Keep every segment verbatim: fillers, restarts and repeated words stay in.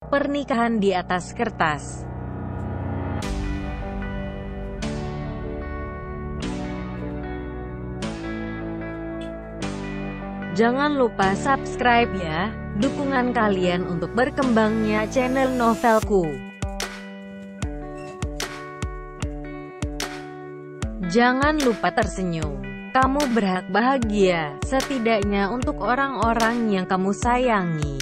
Pernikahan di atas kertas. Jangan lupa subscribe ya, dukungan kalian untuk berkembangnya channel novelku. Jangan lupa tersenyum. Kamu berhak bahagia, setidaknya untuk orang-orang yang kamu sayangi.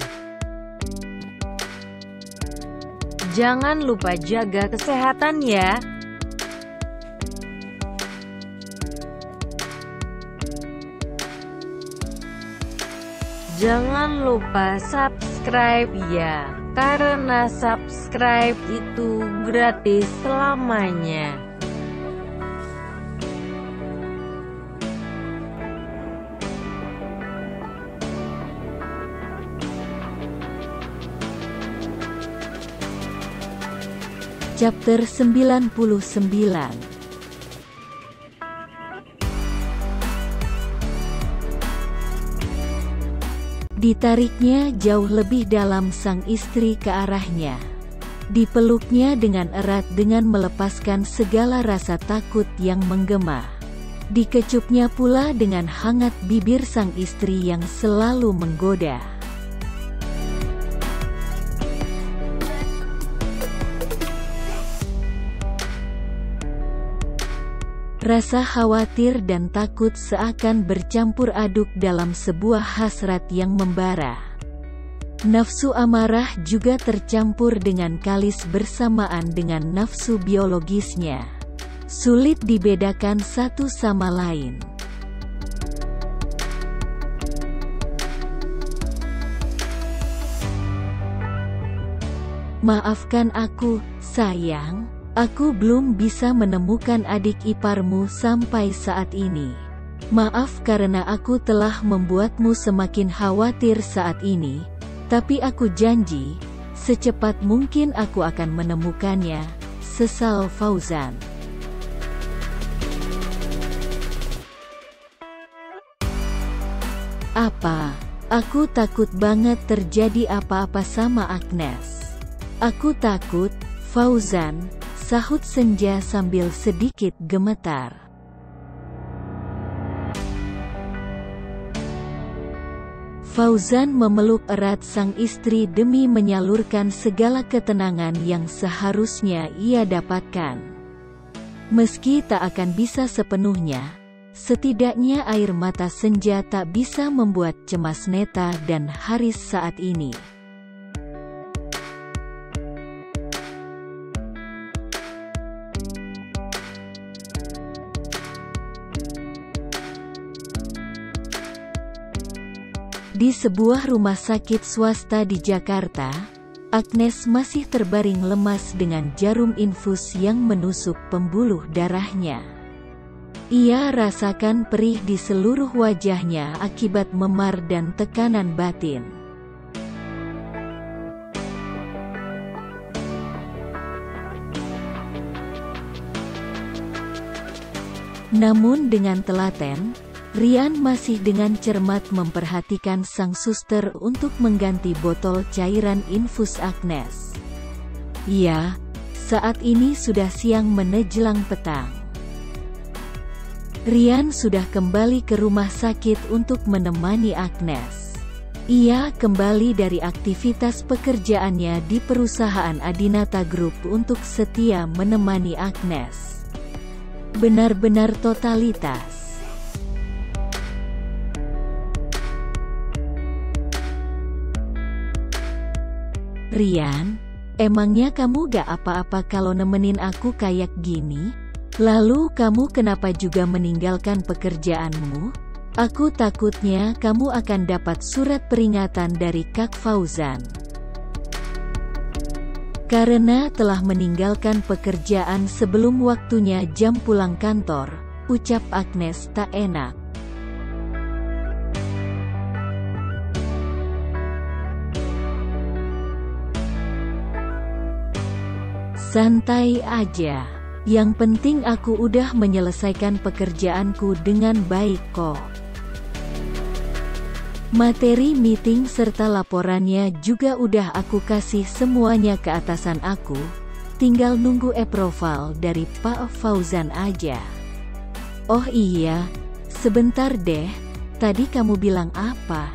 Jangan lupa jaga kesehatan ya. Jangan lupa subscribe ya, karena subscribe itu gratis selamanya. Chapter sembilan puluh sembilan. Ditariknya jauh lebih dalam sang istri ke arahnya. Dipeluknya dengan erat dengan melepaskan segala rasa takut yang menggema. Dikecupnya pula dengan hangat bibir sang istri yang selalu menggoda. Rasa khawatir dan takut seakan bercampur aduk dalam sebuah hasrat yang membara. Nafsu amarah juga tercampur dengan kalis bersamaan dengan nafsu biologisnya. Sulit dibedakan satu sama lain. Maafkan aku, sayang. Aku belum bisa menemukan adik iparmu sampai saat ini. Maaf karena aku telah membuatmu semakin khawatir saat ini, tapi aku janji, secepat mungkin aku akan menemukannya, sesal Fauzan. Apa? Aku takut banget terjadi apa-apa sama Agnes. Aku takut, Fauzan. Sahut Senja sambil sedikit gemetar. Fauzan memeluk erat sang istri demi menyalurkan segala ketenangan yang seharusnya ia dapatkan. Meski tak akan bisa sepenuhnya, setidaknya air mata Senja tak bisa membuat cemas Neta dan Haris saat ini. Di sebuah rumah sakit swasta di Jakarta, Agnes masih terbaring lemas dengan jarum infus yang menusuk pembuluh darahnya. Ia rasakan perih di seluruh wajahnya akibat memar dan tekanan batin. Namun dengan telaten, Rian masih dengan cermat memperhatikan sang suster untuk mengganti botol cairan infus Agnes. Ya, saat ini sudah siang menjelang petang. Rian sudah kembali ke rumah sakit untuk menemani Agnes. Ia kembali dari aktivitas pekerjaannya di perusahaan Adinata Group untuk setia menemani Agnes. Benar-benar totalitas. Rian, emangnya kamu gak apa-apa kalau nemenin aku kayak gini? Lalu kamu kenapa juga meninggalkan pekerjaanmu? Aku takutnya kamu akan dapat surat peringatan dari Kak Fauzan. Karena telah meninggalkan pekerjaan sebelum waktunya jam pulang kantor, ucap Agnes tak enak. Santai aja. Yang penting aku udah menyelesaikan pekerjaanku dengan baik kok. Materi meeting serta laporannya juga udah aku kasih semuanya ke atasan aku, tinggal nunggu approval dari Pak Fauzan aja. Oh iya, sebentar deh, tadi kamu bilang apa?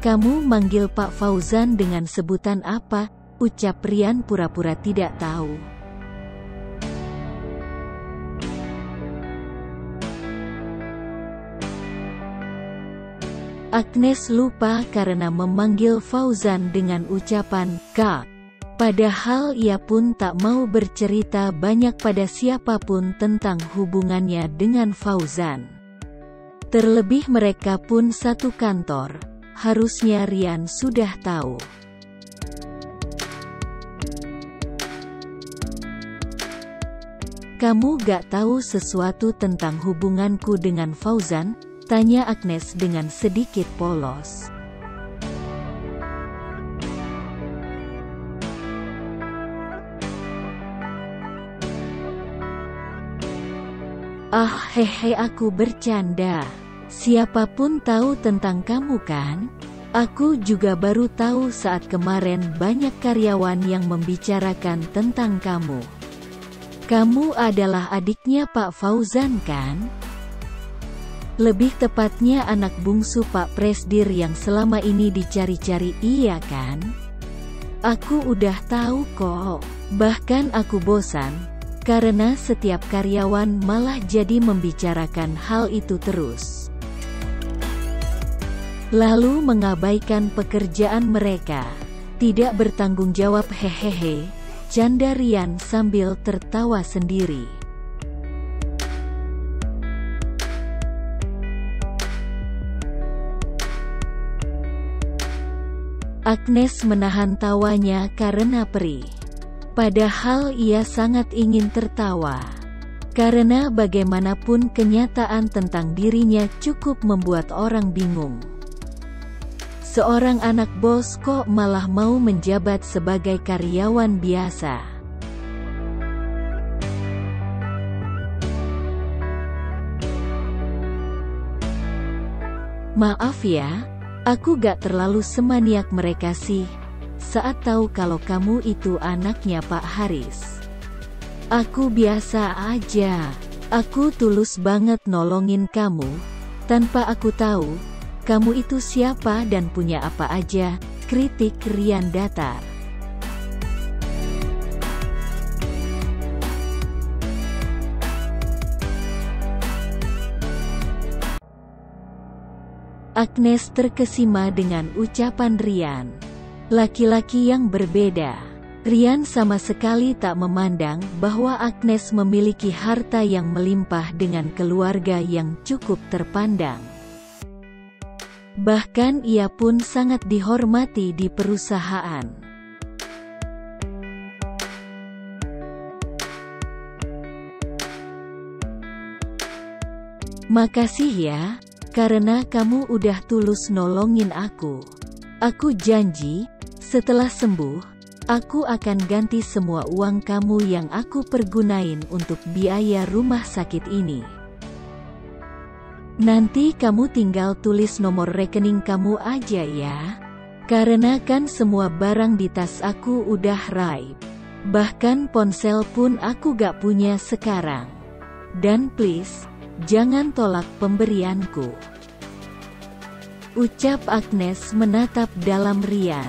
Kamu manggil Pak Fauzan dengan sebutan apa? Ucap Rian pura-pura tidak tahu. Agnes lupa karena memanggil Fauzan dengan ucapan Kak. Padahal ia pun tak mau bercerita banyak pada siapapun tentang hubungannya dengan Fauzan. Terlebih mereka pun satu kantor, harusnya Rian sudah tahu. Kamu gak tahu sesuatu tentang hubunganku dengan Fauzan? Tanya Agnes dengan sedikit polos. Ah hehe, aku bercanda. Siapapun tahu tentang kamu kan? Aku juga baru tahu saat kemarin banyak karyawan yang membicarakan tentang kamu. Kamu adalah adiknya Pak Fauzan kan? Lebih tepatnya anak bungsu Pak Presdir yang selama ini dicari-cari, iya kan? Aku udah tahu kok. Bahkan aku bosan, karena setiap karyawan malah jadi membicarakan hal itu terus, lalu mengabaikan pekerjaan mereka. Tidak bertanggung jawab, hehehe, canda Rian sambil tertawa sendiri. Agnes menahan tawanya karena perih. Padahal ia sangat ingin tertawa. Karena bagaimanapun kenyataan tentang dirinya cukup membuat orang bingung. Seorang anak bos kok malah mau menjabat sebagai karyawan biasa. Maaf ya. Aku gak terlalu semaniak mereka sih, saat tahu kalau kamu itu anaknya Pak Haris. Aku biasa aja, aku tulus banget nolongin kamu, tanpa aku tahu, kamu itu siapa dan punya apa aja, kritik Rian datar. Agnes terkesima dengan ucapan Rian. Laki-laki yang berbeda. Rian sama sekali tak memandang bahwa Agnes memiliki harta yang melimpah dengan keluarga yang cukup terpandang. Bahkan ia pun sangat dihormati di perusahaan. Makasih ya. Karena kamu udah tulus nolongin aku. Aku janji, setelah sembuh, aku akan ganti semua uang kamu yang aku pergunain untuk biaya rumah sakit ini. Nanti kamu tinggal tulis nomor rekening kamu aja ya. Karena kan semua barang di tas aku udah raib. Bahkan ponsel pun aku gak punya sekarang. Dan please, jangan tolak pemberianku. Ucap Agnes menatap dalam Rian.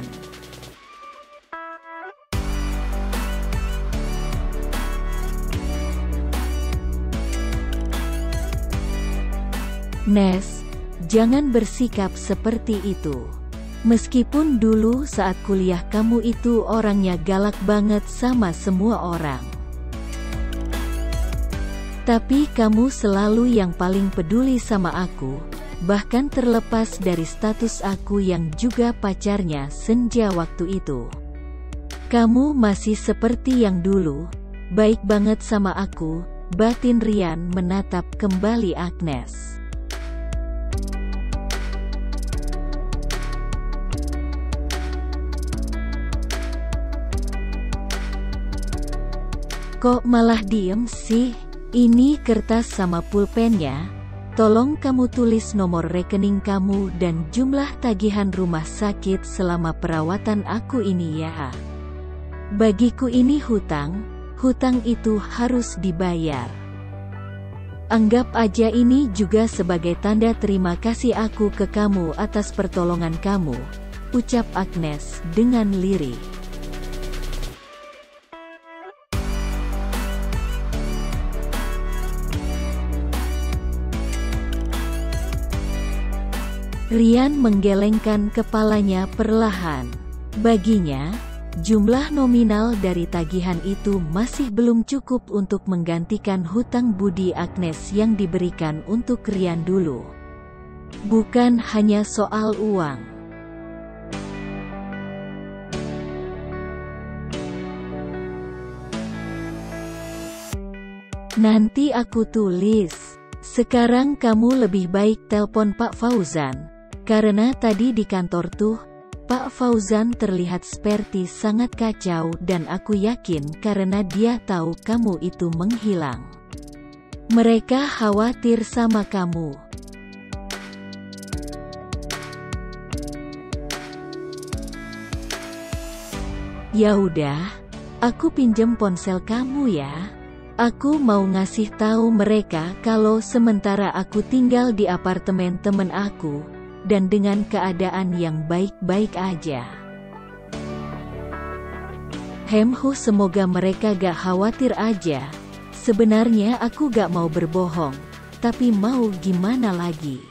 Nes, jangan bersikap seperti itu. Meskipun dulu saat kuliah kamu itu orangnya galak banget sama semua orang. Tapi kamu selalu yang paling peduli sama aku, bahkan terlepas dari status aku yang juga pacarnya Senja waktu itu. Kamu masih seperti yang dulu, baik banget sama aku, batin Rian menatap kembali Agnes. Kok malah diem sih? Ini kertas sama pulpennya, Tolong kamu tulis nomor rekening kamu dan jumlah tagihan rumah sakit selama perawatan aku ini ya. Bagiku ini hutang, hutang itu harus dibayar. Anggap aja ini juga sebagai tanda terima kasih aku ke kamu atas pertolongan kamu, ucap Agnes dengan lirih. Rian menggelengkan kepalanya perlahan. Baginya, jumlah nominal dari tagihan itu masih belum cukup untuk menggantikan hutang budi Agnes yang diberikan untuk Rian dulu. Bukan hanya soal uang. Nanti aku tulis. Sekarang kamu lebih baik telpon Pak Fauzan. Karena tadi di kantor tuh, Pak Fauzan terlihat seperti sangat kacau dan aku yakin karena dia tahu kamu itu menghilang. Mereka khawatir sama kamu. Ya udah, aku pinjem ponsel kamu ya. Aku mau ngasih tahu mereka kalau sementara aku tinggal di apartemen temen aku. Dan dengan keadaan yang baik-baik aja. Hemhu, semoga mereka gak khawatir aja. Sebenarnya aku gak mau berbohong, tapi mau gimana lagi?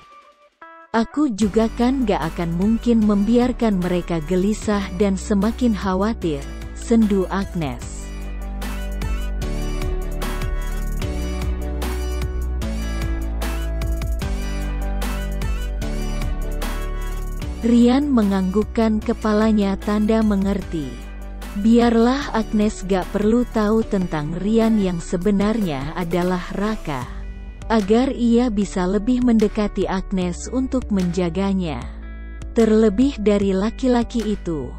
Aku juga kan gak akan mungkin membiarkan mereka gelisah dan semakin khawatir, sendu Agnes. Rian menganggukkan kepalanya tanda mengerti. Biarlah Agnes gak perlu tahu tentang Rian yang sebenarnya adalah Raka. Agar ia bisa lebih mendekati Agnes untuk menjaganya. Terlebih dari laki-laki itu.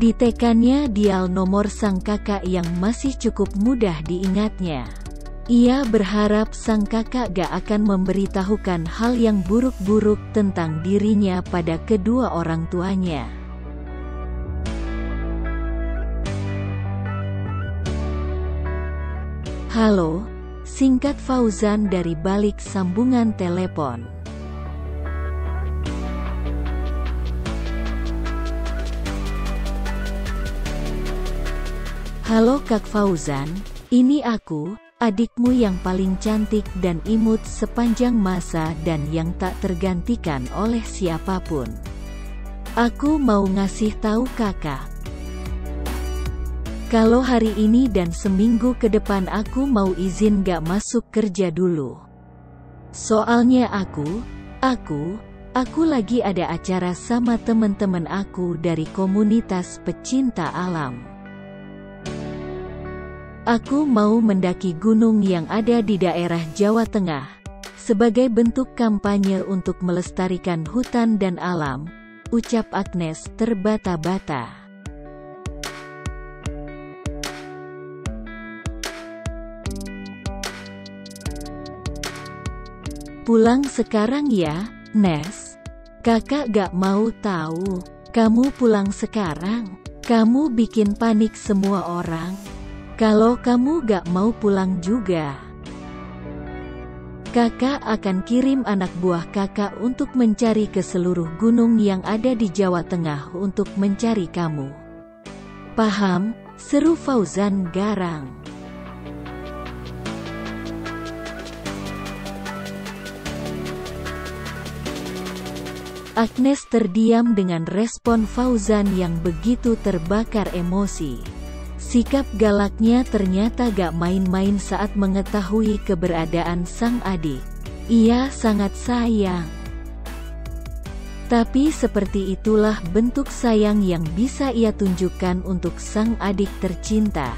Ditekannya dial nomor sang kakak yang masih cukup mudah diingatnya. Ia berharap sang kakak gak akan memberitahukan hal yang buruk-buruk tentang dirinya pada kedua orang tuanya. Halo, singkat Fauzan dari balik sambungan telepon. Halo Kak Fauzan, ini aku, adikmu yang paling cantik dan imut sepanjang masa dan yang tak tergantikan oleh siapapun. Aku mau ngasih tahu kakak. Kalau hari ini dan seminggu ke depan aku mau izin gak masuk kerja dulu. Soalnya aku, aku, aku lagi ada acara sama temen-temen aku dari komunitas pecinta alam. Aku mau mendaki gunung yang ada di daerah Jawa Tengah, sebagai bentuk kampanye untuk melestarikan hutan dan alam, ucap Agnes terbata-bata. Pulang sekarang ya, Nes. Kakak gak mau tahu, kamu pulang sekarang, kamu bikin panik semua orang. Kalau kamu gak mau pulang juga, kakak akan kirim anak buah kakak untuk mencari ke seluruh gunung yang ada di Jawa Tengah untuk mencari kamu. Paham? Seru Fauzan garang. Agnes terdiam dengan respon Fauzan yang begitu terbakar emosi. Sikap galaknya ternyata gak main-main saat mengetahui keberadaan sang adik. Ia sangat sayang. Tapi seperti itulah bentuk sayang yang bisa ia tunjukkan untuk sang adik tercinta.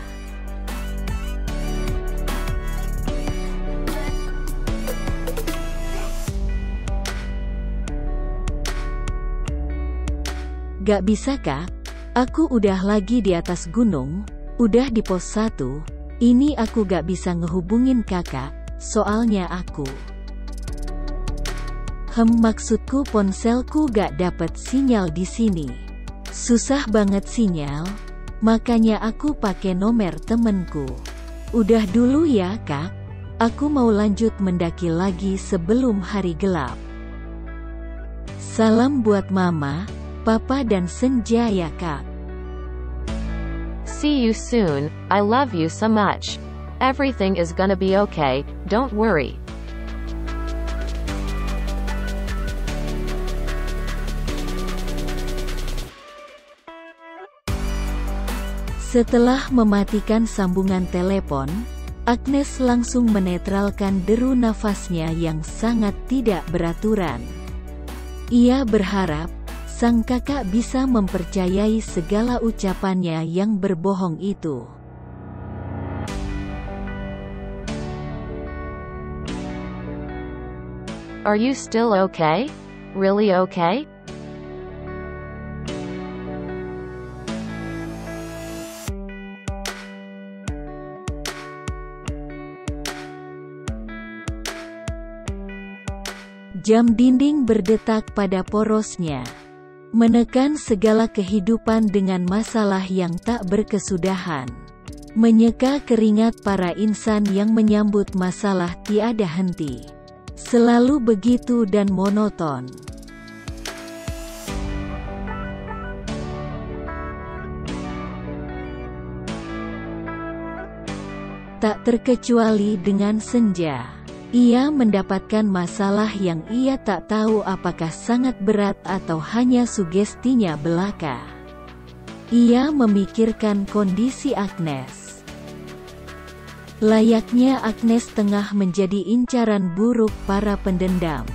Gak bisa kak? Aku udah lagi di atas gunung, udah di pos satu, ini aku gak bisa ngehubungin kakak, soalnya aku. Hem, maksudku ponselku gak dapet sinyal di sini. Susah banget sinyal, makanya aku pakai nomor temenku. Udah dulu ya kak, aku mau lanjut mendaki lagi sebelum hari gelap. Salam buat mama, papa dan Senja ya kak. See you soon, I love you so much. Everything is gonna be okay, don't worry. Setelah mematikan sambungan telepon, Agnes langsung menetralkan deru nafasnya yang sangat tidak beraturan. Ia berharap sang kakak bisa mempercayai segala ucapannya yang berbohong itu. Are you still okay? Really okay? Jam dinding berdetak pada porosnya. Menekan segala kehidupan dengan masalah yang tak berkesudahan. Menyeka keringat para insan yang menyambut masalah tiada henti. Selalu begitu dan monoton. Tak terkecuali dengan Senja. Ia mendapatkan masalah yang ia tak tahu apakah sangat berat atau hanya sugestinya belaka. Ia memikirkan kondisi Agnes. Layaknya Agnes tengah menjadi incaran buruk para pendendam.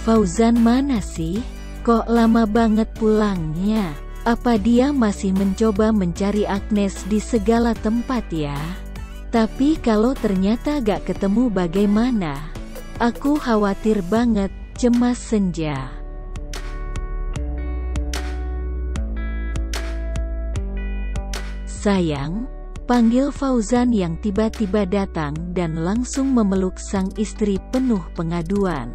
Fauzan mana sih? Kok lama banget pulangnya? Apa dia masih mencoba mencari Agnes di segala tempat ya? Tapi kalau ternyata gak ketemu bagaimana? Aku khawatir banget, cemas Senja. Sayang, panggil Fauzan yang tiba-tiba datang dan langsung memeluk sang istri penuh pengaduan.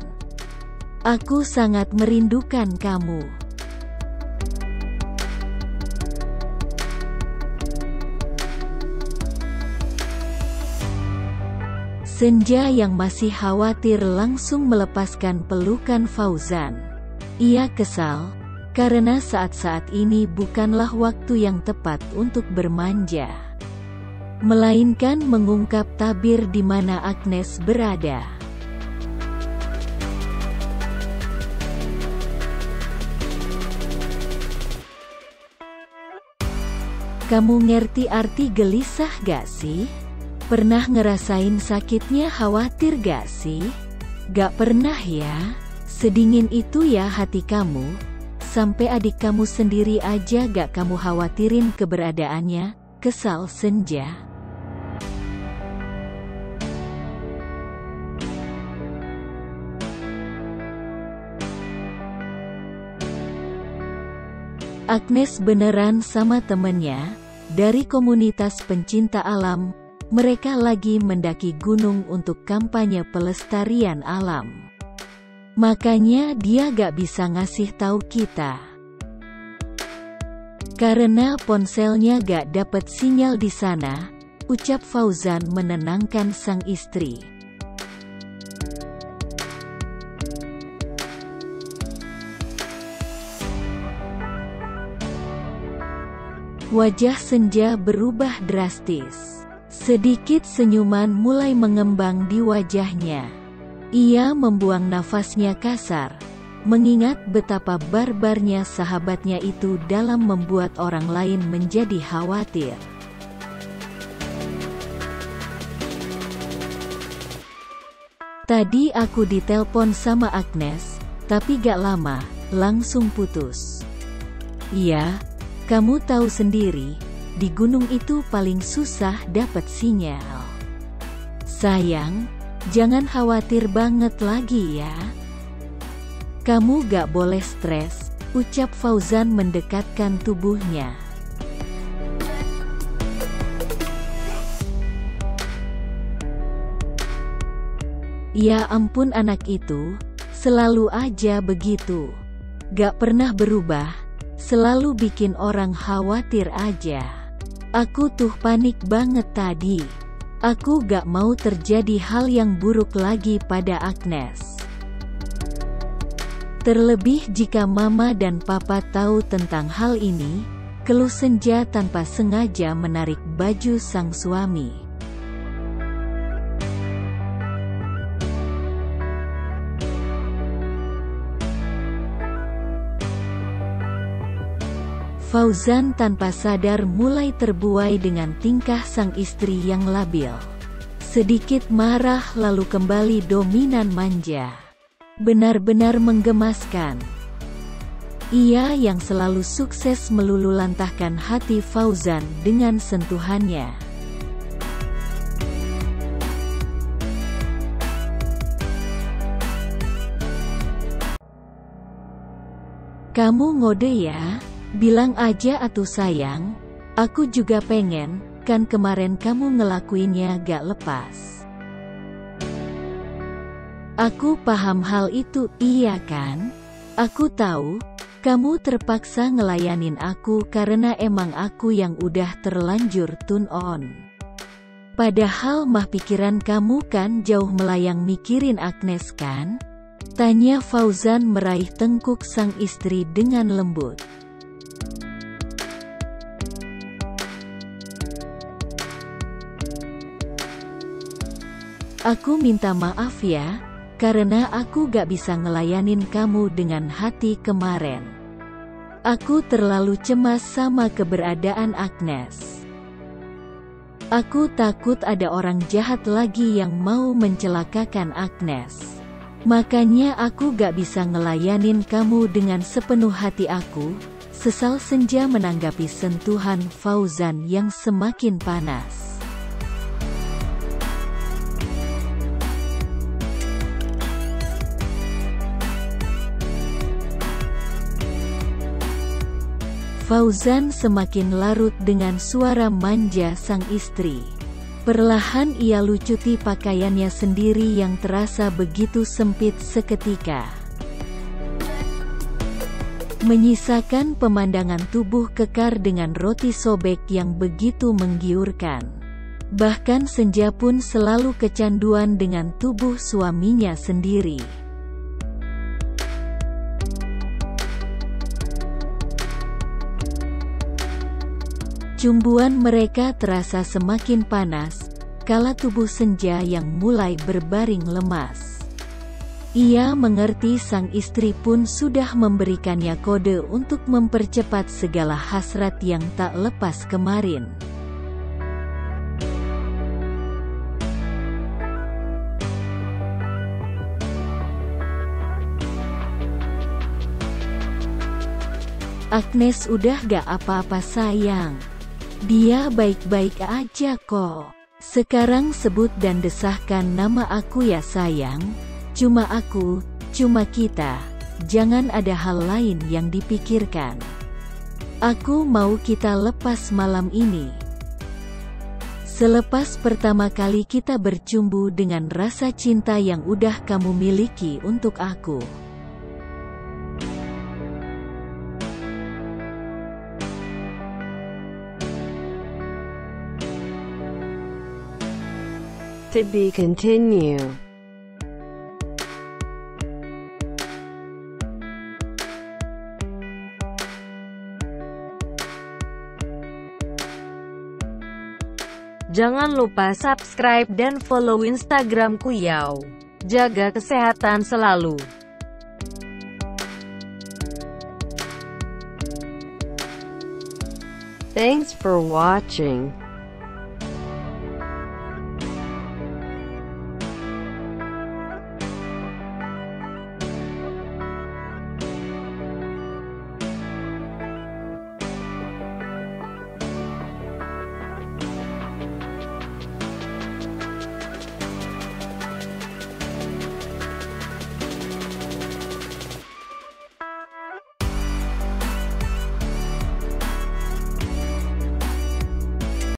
Aku sangat merindukan kamu. Senja yang masih khawatir langsung melepaskan pelukan Fauzan. Ia kesal, karena saat-saat ini bukanlah waktu yang tepat untuk bermanja. Melainkan mengungkap tabir di mana Agnes berada. Kamu ngerti arti gelisah gak sih? Pernah ngerasain sakitnya khawatir gak sih? Gak pernah ya? Sedingin itu ya hati kamu? Sampai adik kamu sendiri aja gak kamu khawatirin keberadaannya? Kesal Senja. Agnes beneran sama temennya, dari komunitas pencinta alam, mereka lagi mendaki gunung untuk kampanye pelestarian alam. Makanya dia gak bisa ngasih tahu kita. Karena ponselnya gak dapet sinyal di sana, ucap Fauzan menenangkan sang istri. Wajah Senja berubah drastis. Sedikit senyuman mulai mengembang di wajahnya. Ia membuang nafasnya kasar, mengingat betapa barbarnya sahabatnya itu dalam membuat orang lain menjadi khawatir. Tadi aku ditelepon sama Agnes, tapi gak lama, langsung putus. Iya. Kamu tahu sendiri, di gunung itu paling susah dapat sinyal. Sayang, jangan khawatir banget lagi ya. Kamu gak boleh stres, ucap Fauzan mendekatkan tubuhnya. Ya ampun anak itu, selalu aja begitu. Gak pernah berubah, selalu bikin orang khawatir aja. Aku tuh panik banget tadi. Aku gak mau terjadi hal yang buruk lagi pada Agnes. Terlebih jika mama dan papa tahu tentang hal ini, keluh Senja tanpa sengaja menarik baju sang suami. Fauzan tanpa sadar mulai terbuai dengan tingkah sang istri yang labil. Sedikit marah lalu kembali dominan manja. Benar-benar menggemaskan. Ia yang selalu sukses melululantahkan hati Fauzan dengan sentuhannya. Kamu ngode ya, bilang aja atuh sayang, aku juga pengen, kan kemarin kamu ngelakuinnya gak lepas. Aku paham hal itu, iya kan? Aku tahu, kamu terpaksa ngelayanin aku karena emang aku yang udah terlanjur tune on. Padahal mah pikiran kamu kan jauh melayang mikirin Agnes kan? Tanya Fauzan meraih tengkuk sang istri dengan lembut. Aku minta maaf ya, karena aku gak bisa ngelayanin kamu dengan hati kemarin. Aku terlalu cemas sama keberadaan Agnes. Aku takut ada orang jahat lagi yang mau mencelakakan Agnes. Makanya aku gak bisa ngelayanin kamu dengan sepenuh hati aku, sesal Senja menanggapi sentuhan Fauzan yang semakin panas. Fauzan semakin larut dengan suara manja sang istri. Perlahan ia lucuti pakaiannya sendiri yang terasa begitu sempit seketika. Menyisakan pemandangan tubuh kekar dengan roti sobek yang begitu menggiurkan. Bahkan Senja pun selalu kecanduan dengan tubuh suaminya sendiri. Cumbuan mereka terasa semakin panas, kala tubuh Senja yang mulai berbaring lemas. Ia mengerti sang istri pun sudah memberikannya kode untuk mempercepat segala hasrat yang tak lepas kemarin. Agnes udah gak apa-apa sayang. Dia baik-baik aja kok. Sekarang sebut dan desahkan nama aku ya sayang. Cuma aku, cuma kita. Jangan ada hal lain yang dipikirkan. Aku mau kita lepas malam ini. Selepas pertama kali kita bercumbu dengan rasa cinta yang udah kamu miliki untuk aku. To be continue. Jangan lupa subscribe dan follow Instagramku yau. Jaga kesehatan selalu. Thanks for watching.